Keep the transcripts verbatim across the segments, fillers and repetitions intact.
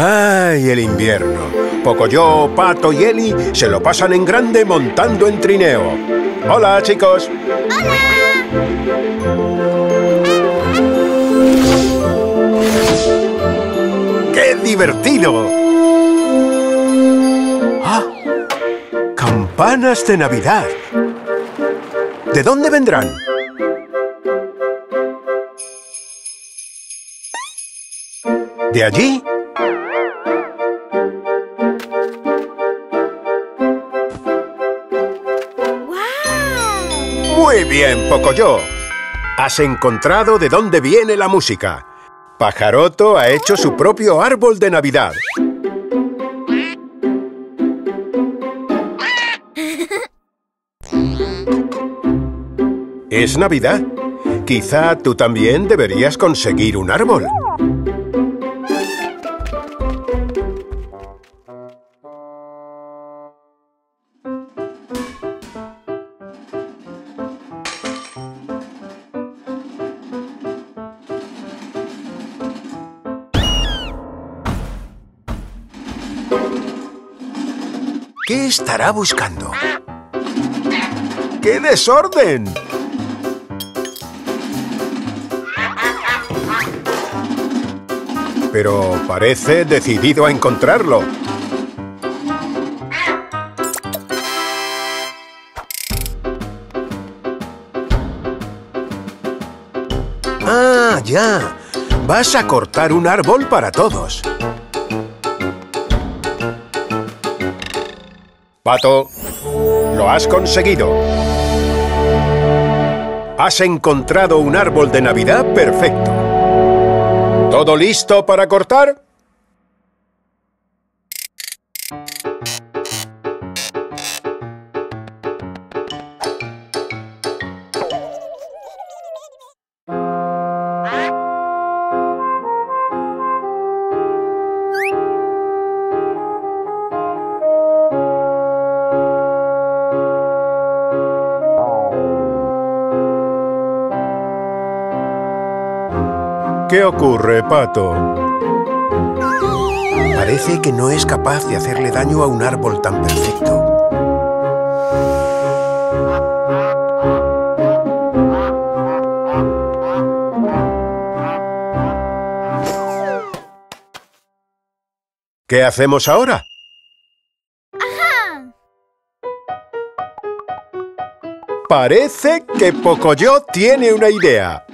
¡Ay, el invierno! Pocoyo, Pato y Eli se lo pasan en grande montando en trineo. ¡Hola, chicos! ¡Hola! ¡Qué divertido! ¡Ah! ¡Campanas de Navidad! ¿De dónde vendrán? ¿De allí? Muy bien, Pocoyo. Has encontrado de dónde viene la música. Pajaroto ha hecho su propio árbol de Navidad. ¿Es Navidad? Quizá tú también deberías conseguir un árbol. ¿Qué estará buscando? ¡Qué desorden! Pero parece decidido a encontrarlo. ¡Ah, ya! Vas a cortar un árbol para todos. Pato, lo has conseguido. Has encontrado un árbol de Navidad perfecto. ¿Todo listo para cortar? ¿Qué ocurre, Pato? Parece que no es capaz de hacerle daño a un árbol tan perfecto. ¿Qué hacemos ahora? Ajá. Parece que Pocoyo tiene una idea.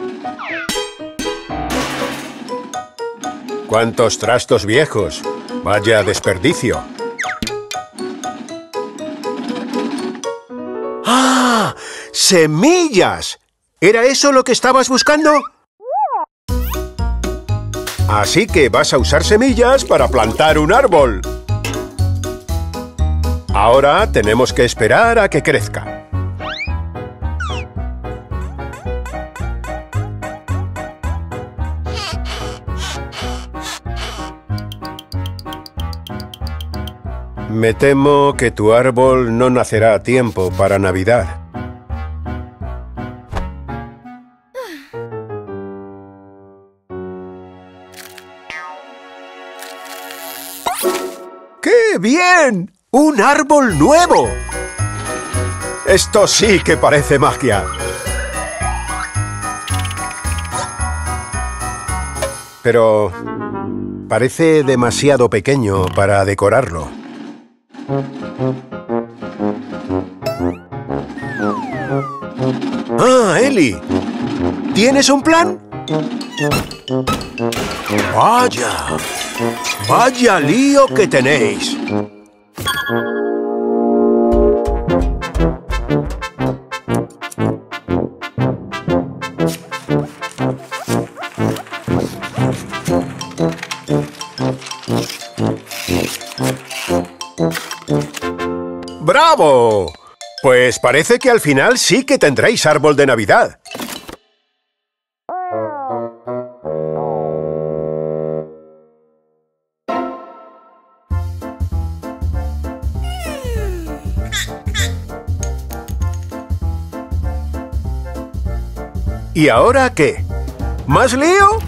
¡Cuántos trastos viejos! ¡Vaya desperdicio! ¡Ah! ¡Semillas! ¿Era eso lo que estabas buscando? Así que vas a usar semillas para plantar un árbol. Ahora tenemos que esperar a que crezca. Me temo que tu árbol no nacerá a tiempo para Navidad. ¡Qué bien! ¡Un árbol nuevo! Esto sí que parece magia. Pero parece demasiado pequeño para decorarlo. ¡Ah, Eli! ¿Tienes un plan? Vaya, vaya lío que tenéis. ¡Bravo! Pues parece que al final sí que tendréis árbol de Navidad. ¿Y ahora qué? ¿Más lío?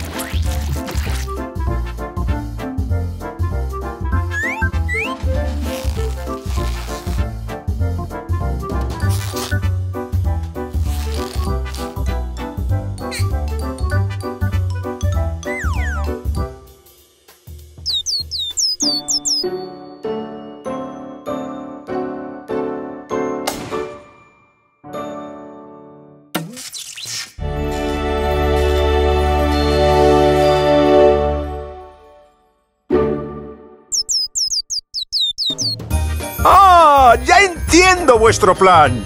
¡Ya entiendo vuestro plan!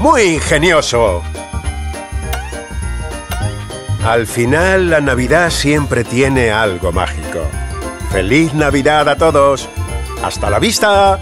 ¡Muy ingenioso! Al final, la Navidad siempre tiene algo mágico. ¡Feliz Navidad a todos! ¡Hasta la vista!